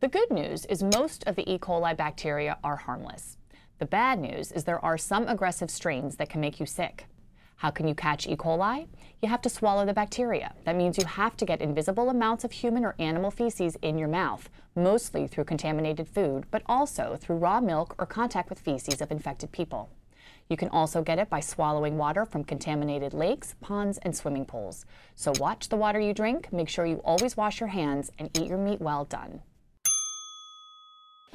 The good news is most of the E. coli bacteria are harmless. The bad news is there are some aggressive strains that can make you sick. How can you catch E. coli? You have to swallow the bacteria. That means you have to get invisible amounts of human or animal feces in your mouth, mostly through contaminated food, but also through raw milk or contact with feces of infected people. You can also get it by swallowing water from contaminated lakes, ponds, and swimming pools. So watch the water you drink, make sure you always wash your hands, and eat your meat well done.